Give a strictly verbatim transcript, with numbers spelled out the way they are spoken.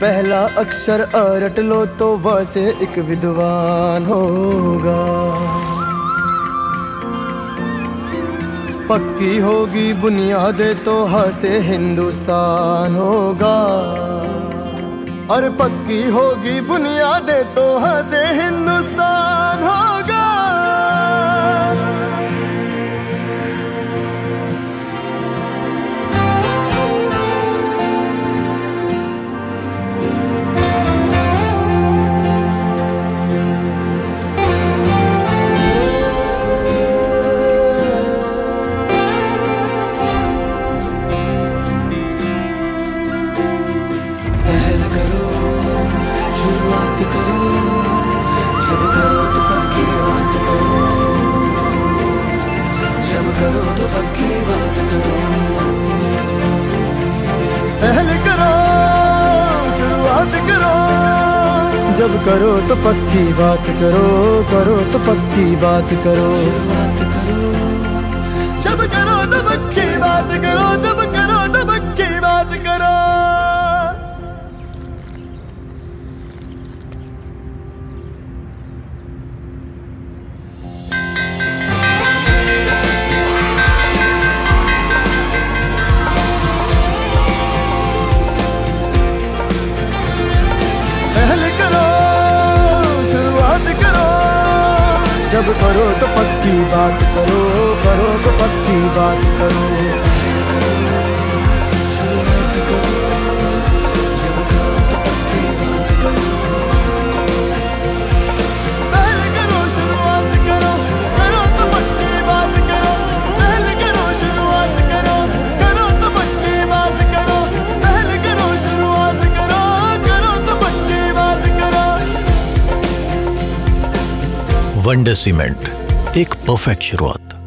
पहला अक्षर अ रट लो तो व से एक विद्वान होगा। पक्की होगी बुनियादें तो ह से हिंदुस्तान होगा। और पक्की होगी बुनियादें तो ह से हिंदुस्तान होगा। करो तो पक्की बात करो, पहले करो शुरुआत करो, जब करो तो पक्की बात करो, करो तो पक्की बात करो, शुरुआत करो, जब करो तो पक्की बात करो, जब करो तो पक्की बात करो। जब करो तो पक्की बात करो, करो तो पक्की बात करो, पहले करो शुरुआत करो, करो तो पक्की बात करो, पहले करो शुरुआत करो, करो तो पक्की बात करो, पहले करो शुरुआत करो, करो तो पक्की बात करो। वंडर सीमेंट, एक परफेक्ट शुरुआत।